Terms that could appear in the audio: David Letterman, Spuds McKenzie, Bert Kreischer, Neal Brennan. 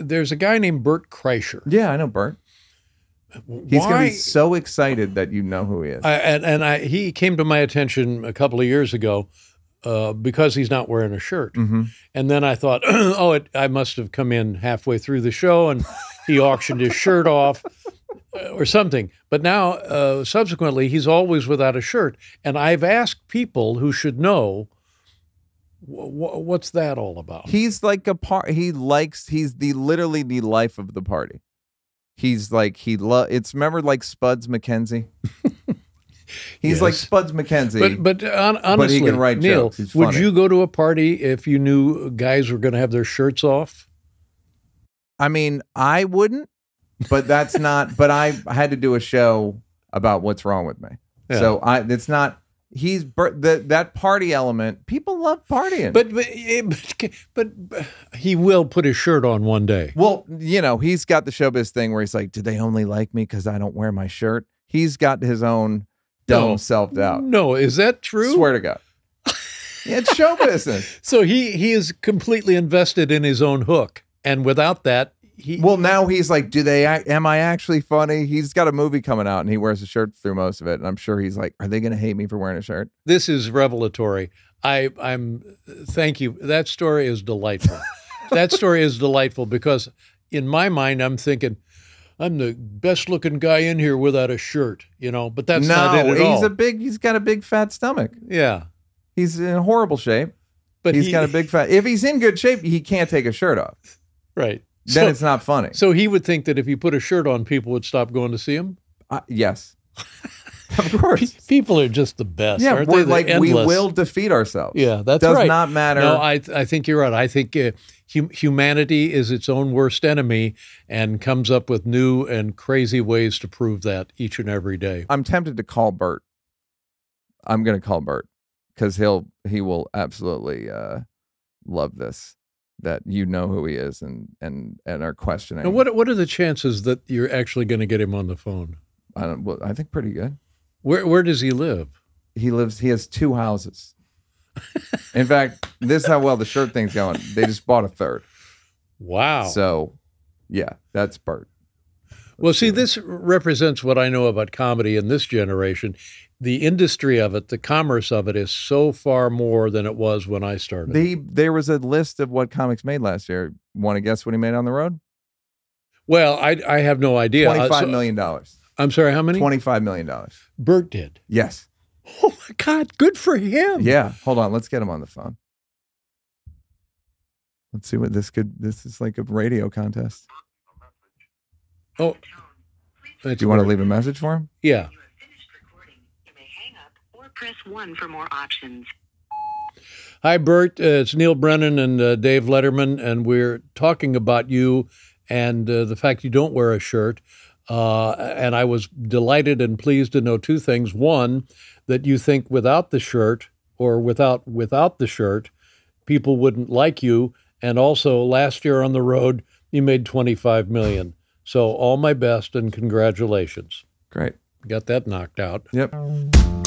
there's a guy named Bert Kreischer. Yeah, I know Bert. He's going to be so excited that you know who he is. He came to my attention a couple of years ago because he's not wearing a shirt. Mm-hmm. And then I thought, oh, I must have come in halfway through the show and he auctioned his shirt off or something. But now, subsequently, he's always without a shirt. And I've asked people who should know, what's that all about? He's like a part. He's literally the life of the party. He's like, remember like Spuds McKenzie? He's like Spuds McKenzie. But honestly, but he can write Neal, jokes. Would you go to a party if you knew guys were going to have their shirts off? I mean, I wouldn't, but that's not, but I had to do a show about what's wrong with me. Yeah. So it's not, that party element, people love partying. But he will put his shirt on one day. Well, you know, he's got the showbiz thing where he's like, do they only like me because I don't wear my shirt? He's got his own dumb self out. No, is that true? Swear to God. Yeah, it's show business. So he is completely invested in his own hook. And without that, well, now he's like, am I actually funny? He's got a movie coming out and he wears a shirt through most of it. And I'm sure he's like, are they going to hate me for wearing a shirt? This is revelatory. Thank you. That story is delightful. That story is delightful because in my mind, I'm thinking, I'm the best looking guy in here without a shirt, you know, but that's not it at all. He's got a big fat stomach. Yeah. He's in horrible shape, but he's got a big fat, if he's in good shape, he can't take a shirt off. Right. Then it's not funny. So he would think that if he put a shirt on, people would stop going to see him? Yes. Of course. People are just the best. Yeah, aren't they? Like, we will defeat ourselves. Yeah, that's right. Does not matter. No, I think you're right. I think humanity is its own worst enemy and comes up with new and crazy ways to prove that each and every day. I'm tempted to call Bert. I'm going to call Bert because he will absolutely love this. That you know who he is and are questioning. Now what are the chances that you're actually going to get him on the phone? Well, I think pretty good. Where does he live? He has 2 houses. In fact, this is how well the shirt thing's going. They just bought a 3rd. Wow. So, yeah, that's Bert. Well, see, this represents what I know about comedy in this generation. The industry of it, the commerce of it, is so far more than it was when I started. There was a list of what comics made last year. Want to guess what he made on the road? Well, I have no idea. $25 million. I'm sorry, how many? $25 million. Bert did. Yes. Oh my God! Good for him. Yeah. Hold on. Let's get him on the phone. Let's see what this could. This is like a radio contest. Oh. Do you want to leave a message for him? Yeah. Press 1 for more options. Hi, Bert. It's Neal Brennan and Dave Letterman, and we're talking about you and the fact you don't wear a shirt. And I was delighted and pleased to know 2 things. One, that you think without the shirt or without the shirt, people wouldn't like you. And also, last year on the road, you made $25 million. So all my best and congratulations. Great. Got that knocked out. Yep.